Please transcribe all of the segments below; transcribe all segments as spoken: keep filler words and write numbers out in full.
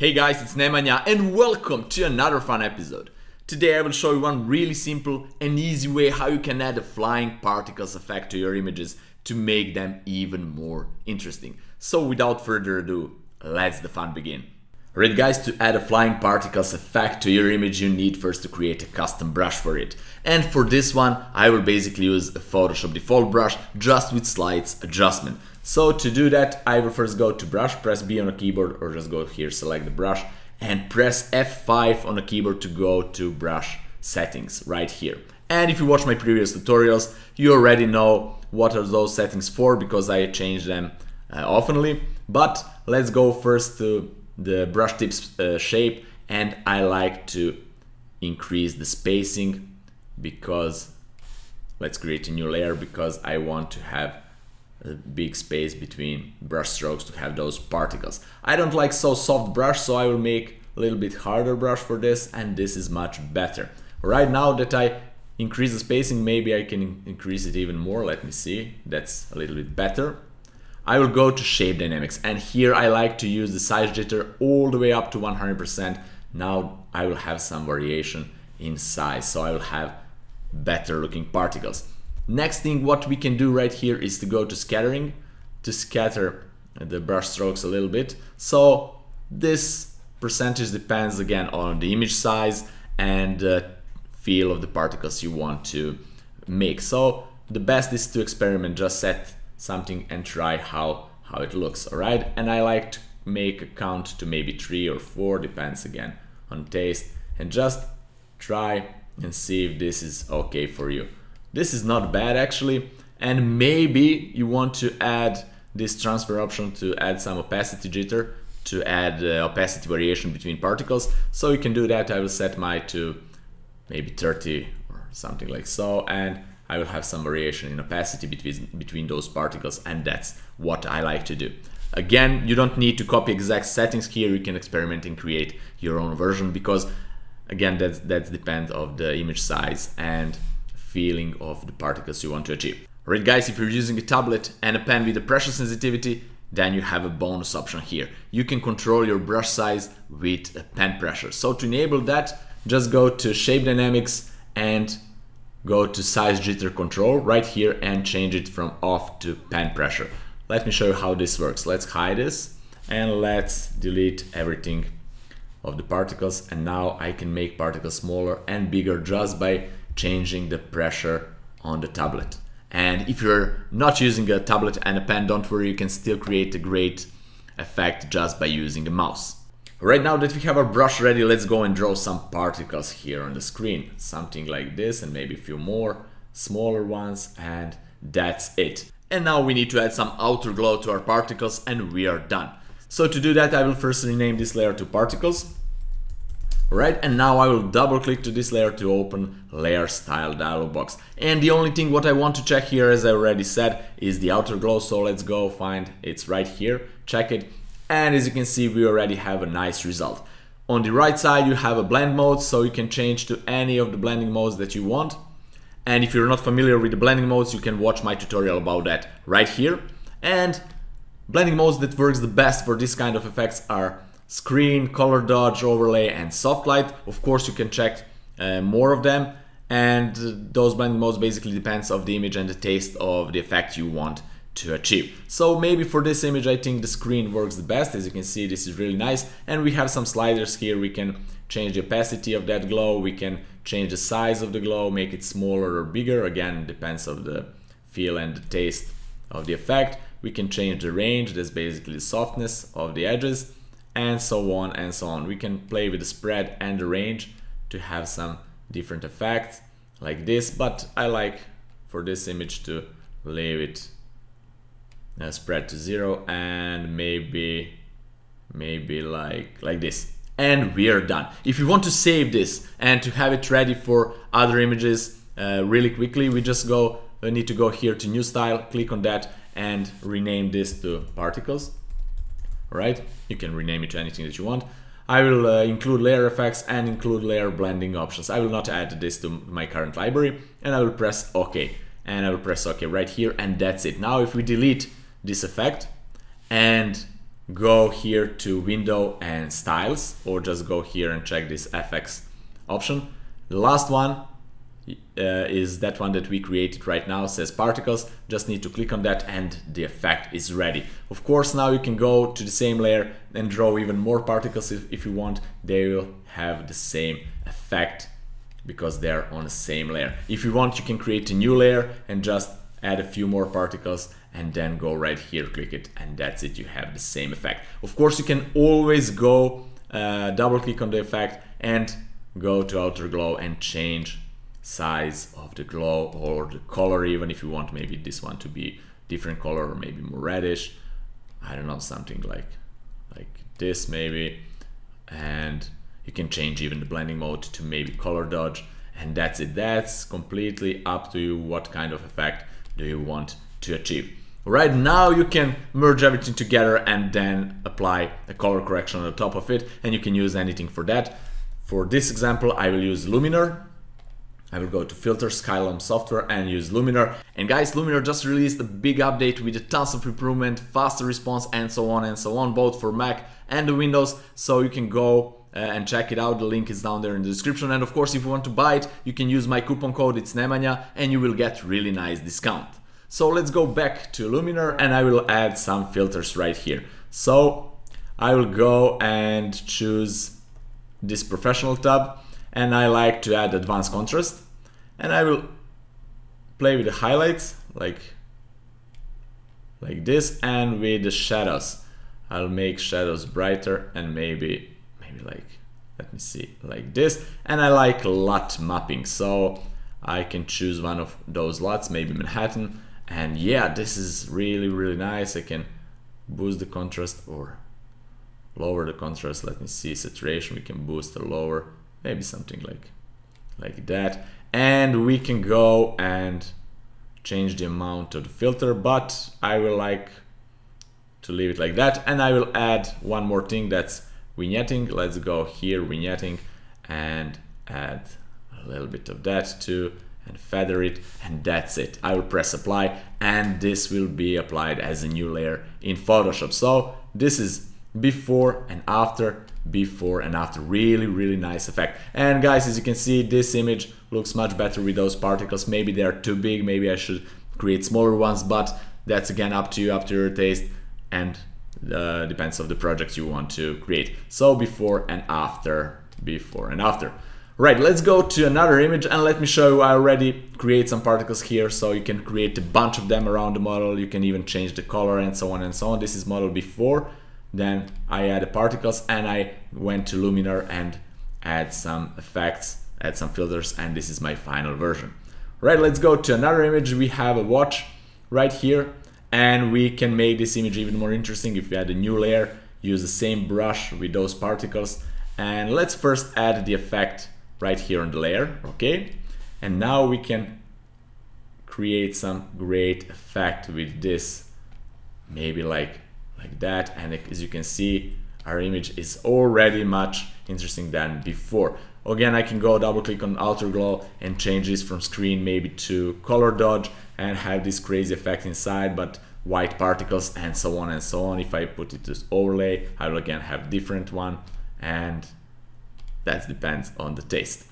Hey guys, it's Nemanja and welcome to another fun episode. Today I will show you one really simple and easy way how you can add a flying particles effect to your images to make them even more interesting. So without further ado, let's the fun begin. Alright guys, to add a flying particles effect to your image you need first to create a custom brush for it. And for this one I will basically use a Photoshop default brush just with slides adjustment. So to do that, I will first go to brush, press B on a keyboard, or just go here, select the brush and press F five on a keyboard to go to brush settings right here. And if you watch my previous tutorials, you already know what are those settings for because I change them uh, oftenly. But let's go first to the brush tips uh, shape, and I like to increase the spacing because let's create a new layer because I want to have a big space between brush strokes to have those particles. I don't like so soft brush, so I will make a little bit harder brush for this, and this is much better. Right now that I increase the spacing, maybe I can increase it even more. Let me see, that's a little bit better. I will go to shape dynamics, and here I like to use the size jitter all the way up to one hundred percent. Now I will have some variation in size, so I will have better looking particles. Next thing what we can do right here is to go to scattering, to scatter the brush strokes a little bit. So this percentage depends again on the image size and the feel of the particles you want to make. So the best is to experiment, just set something and try how, how it looks, all right? And I like to make a count to maybe three or four, depends again on taste, and just try and see if this is okay for you. This is not bad actually, and maybe you want to add this transfer option to add some opacity jitter, to add uh, opacity variation between particles, so you can do that. I will set my to maybe thirty or something like so, and I will have some variation in opacity between, between those particles, and that's what I like to do. Again, you don't need to copy exact settings here, you can experiment and create your own version because again that's, that's depend of the image size and feeling of the particles you want to achieve. Alright guys, if you're using a tablet and a pen with a pressure sensitivity, then you have a bonus option here. You can control your brush size with a pen pressure. So to enable that, just go to shape dynamics and go to size jitter control right here and change it from off to pen pressure. Let me show you how this works. Let's hide this and let's delete everything of the particles, and now I can make particles smaller and bigger just by changing the pressure on the tablet. And if you're not using a tablet and a pen, don't worry, you can still create a great effect just by using a mouse. Right now that we have our brush ready, let's go and draw some particles here on the screen. Something like this, and maybe a few more smaller ones, and that's it. And now we need to add some outer glow to our particles, and we are done. So to do that, I will first rename this layer to particles. Right, and now I will double click to this layer to open layer style dialog box. And the only thing what I want to check here, as I already said, is the outer glow. So let's go find, it's right here, check it. And as you can see, we already have a nice result. On the right side, you have a blend mode, so you can change to any of the blending modes that you want. And if you're not familiar with the blending modes, you can watch my tutorial about that right here. And blending modes that works the best for this kind of effects are screen, color dodge, overlay and soft light. Of course you can check uh, more of them, and those blending modes basically depends on the image and the taste of the effect you want to achieve. So maybe for this image I think the screen works the best. As you can see, this is really nice, and we have some sliders here. We can change the opacity of that glow, we can change the size of the glow, make it smaller or bigger, again depends on the feel and the taste of the effect. We can change the range, that's basically the softness of the edges, and so on and so on. We can play with the spread and the range to have some different effects like this, but I like for this image to leave it uh, spread to zero and maybe maybe like like this, and we're done. If you want to save this and to have it ready for other images uh, really quickly, we just go we need to go here to new style, click on that and rename this to particles. Right, you can rename it to anything that you want. I will uh, include layer effects and include layer blending options. I will not add this to my current library, and I will press OK, and I will press OK right here, and that's it. Now if we delete this effect and go here to Window and Styles, or just go here and check this F X option. The last one uh, is that one that we created right now, it says Particles. Just need to click on that and the effect is ready. Of course, now you can go to the same layer and draw even more particles if, if you want. They will have the same effect because they're on the same layer. If you want, you can create a new layer and just add a few more particles and then go right here, click it, and that's it, you have the same effect. Of course, you can always go uh, double click on the effect and go to outer glow and change size of the glow or the color, even if you want maybe this one to be different color or maybe more reddish, I don't know, something like like this maybe. And you can change even the blending mode to maybe color dodge, and that's it. That's completely up to you what kind of effect do you want to achieve. Right now you can merge everything together and then apply a color correction on the top of it, and you can use anything for that. For this example, I will use Luminar. I will go to Filter, Skylum Software, and use Luminar. And guys, Luminar just released a big update with a tons of improvement, faster response, and so on and so on, both for Mac and the Windows, so you can go Uh, and check it out. The link is down there in the description, and of course, if you want to buy it, you can use my coupon code, it's Nemanja, and you will get really nice discount. So let's go back to Luminar and I will add some filters right here. So I will go and choose this professional tab, and I like to add advanced contrast, and I will play with the highlights like like this, and with the shadows I'll make shadows brighter and maybe Maybe like, let me see, like this. And I like LUT mapping, so I can choose one of those LUTs, maybe Manhattan. And yeah, this is really, really nice. I can boost the contrast or lower the contrast. Let me see, saturation, we can boost or lower, maybe something like, like that. And we can go and change the amount of the filter, but I will like to leave it like that. And I will add one more thing, that's vignetting. Let's go here, vignetting, and add a little bit of that too, and feather it, and that's it. I will press apply, and this will be applied as a new layer in Photoshop. So this is before and after, before and after. Really, really nice effect. And guys, as you can see, this image looks much better with those particles. Maybe they are too big, maybe I should create smaller ones, but that's again up to you, up to your taste, and Uh, depends on the project you want to create. So before and after, before and after. Right, let's go to another image and let me show you. I already create some particles here, so you can create a bunch of them around the model. You can even change the color and so on and so on. This is model before, then I add the particles and I went to Luminar and add some effects, add some filters, and this is my final version. Right, let's go to another image. We have a watch right here, and we can make this image even more interesting if we add a new layer, use the same brush with those particles. And let's first add the effect right here on the layer, okay? And now we can create some great effect with this, maybe like, like that. And as you can see, our image is already much interesting than before. Again, I can go double click on outer glow and change this from screen maybe to color dodge and have this crazy effect inside, but white particles and so on and so on. If I put it as overlay, I will again have different one, and that depends on the taste.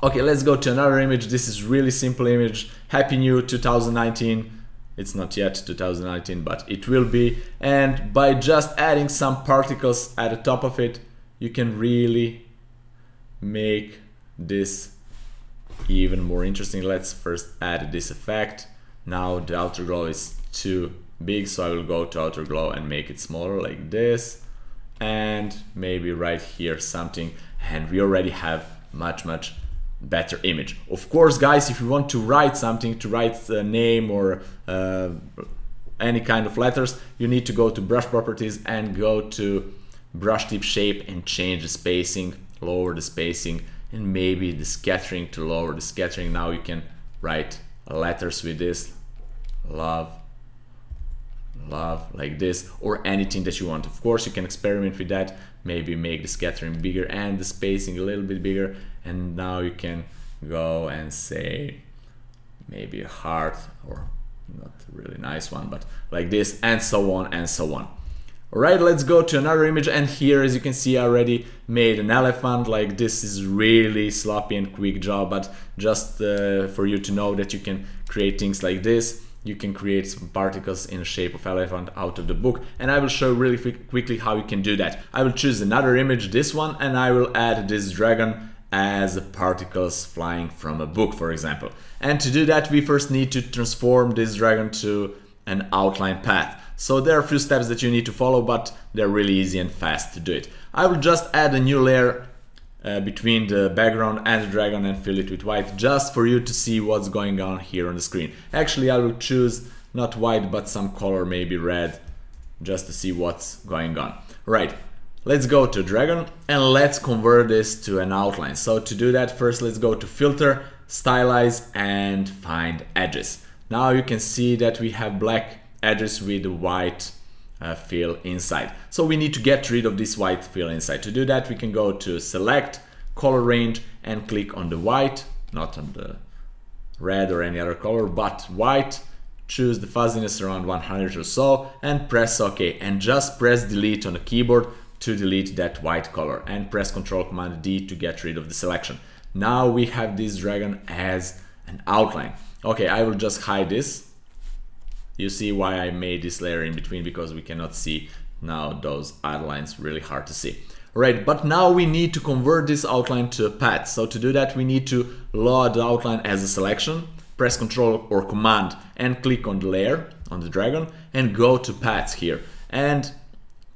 Okay, let's go to another image. This is really simple image. Happy New two thousand nineteen. It's not yet two thousand nineteen, but it will be. And by just adding some particles at the top of it, you can really make this even more interesting. Let's first add this effect. Now the outer glow is too big, so I will go to outer glow and make it smaller like this, and maybe right here something, and we already have much much better image. Of course, guys, if you want to write something, to write a name or uh, any kind of letters, you need to go to brush properties and go to brush tip shape and change the spacing, lower the spacing, and maybe the scattering, to lower the scattering. Now you can write letters with this, love, love, like this, or anything that you want. Of course, you can experiment with that, maybe make the scattering bigger and the spacing a little bit bigger, and now you can go and say maybe a heart, or not a really nice one, but like this, and so on and so on. Alright, let's go to another image, and here, as you can see, I already made an elephant. Like, this is really sloppy and quick job, but just uh, for you to know that you can create things like this. You can create some particles in the shape of elephant out of the book, and I will show really quickly how you can do that. I will choose another image, this one, and I will add this dragon as particles flying from a book, for example. And to do that, we first need to transform this dragon to an outline path. So there are a few steps that you need to follow, but they're really easy and fast to do it. I will just add a new layer Uh, between the background and the dragon and fill it with white, just for you to see what's going on here on the screen. Actually, I will choose not white but some color, maybe red, just to see what's going on. Right, let's go to dragon and let's convert this to an outline. So to do that, first let's go to filter, stylize, and find edges. Now you can see that we have black edges with white Uh, fill inside. So we need to get rid of this white fill inside. To do that, we can go to select, color range, and click on the white, not on the red or any other color, but white. Choose the fuzziness around one hundred or so and press OK, and just press delete on the keyboard to delete that white color, and press Ctrl Command D to get rid of the selection. Now we have this dragon as an outline. Okay, I will just hide this. You see why I made this layer in between, because we cannot see now those outlines, really hard to see. Right, but now we need to convert this outline to a path. So to do that, we need to load the outline as a selection, press Ctrl or Command and click on the layer, on the dragon, and go to paths here. And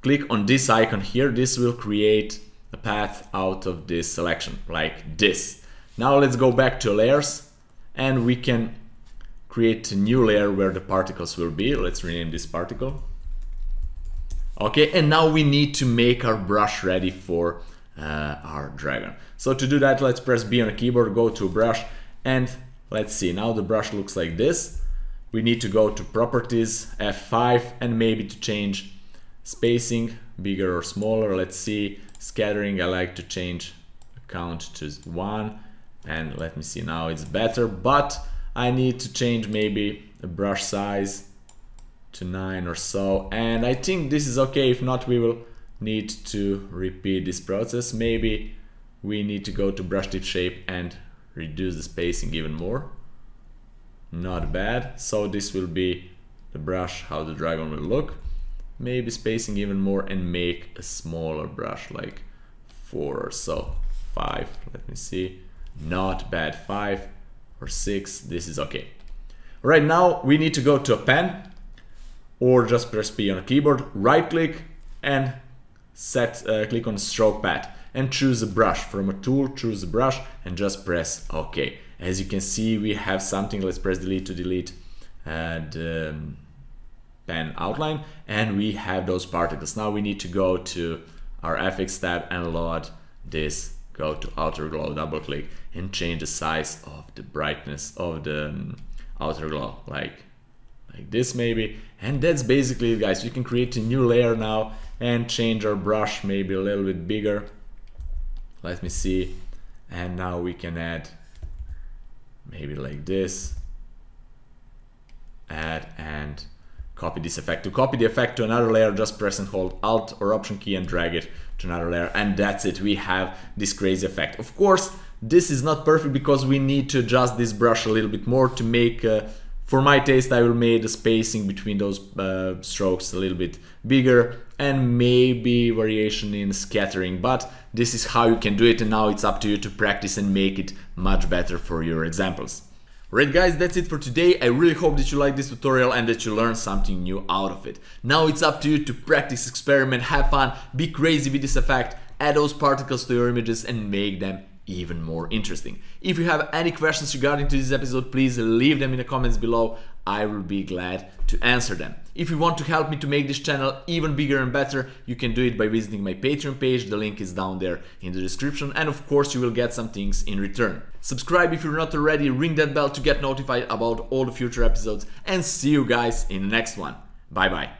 click on this icon here. This will create a path out of this selection, like this. Now let's go back to layers, and we can create a new layer where the particles will be. Let's rename this particle. Okay, and now we need to make our brush ready for uh, our dragon. So to do that, let's press B on the keyboard, go to brush, and let's see, now the brush looks like this. We need to go to properties, F five, and maybe to change spacing, bigger or smaller. Let's see, scattering, I like to change count to one, and let me see, now it's better, but I need to change maybe the brush size to nine or so, and I think this is okay. If not, we will need to repeat this process. Maybe we need to go to brush tip shape and reduce the spacing even more. Not bad. So this will be the brush, how the dragon will look. Maybe spacing even more and make a smaller brush, like four or so, five, let me see. Not bad, five or six, this is okay. Right, now we need to go to a pen, or just press P on a keyboard, right click and set, uh, click on stroke path and choose a brush from a tool, choose a brush and just press OK. As you can see, we have something. Let's press delete to delete uh, the pen outline, and we have those particles. Now we need to go to our F X tab and load this. Go to outer glow, double click, and change the size of the brightness of the um, outer glow, like like this maybe. And that's basically it, guys. We can create a new layer now and change our brush maybe a little bit bigger. Let me see. And now we can add maybe like this. Add and copy this effect. To copy the effect to another layer, just press and hold Alt or Option key and drag it to another layer, and that's it. We have this crazy effect. Of course, this is not perfect because we need to adjust this brush a little bit more to make, uh, for my taste, I will make the spacing between those uh, strokes a little bit bigger and maybe variation in scattering, but this is how you can do it, and now it's up to you to practice and make it much better for your examples. Right guys, that's it for today. I really hope that you liked this tutorial and that you learned something new out of it. Now it's up to you to practice, experiment, have fun, be crazy with this effect, add those particles to your images and make them even more interesting. If you have any questions regarding to this episode, please leave them in the comments below. I will be glad to answer them. If you want to help me to make this channel even bigger and better, you can do it by visiting my Patreon page. The link is down there in the description, and of course you will get some things in return. Subscribe if you're not already, ring that bell to get notified about all the future episodes, and see you guys in the next one. Bye bye.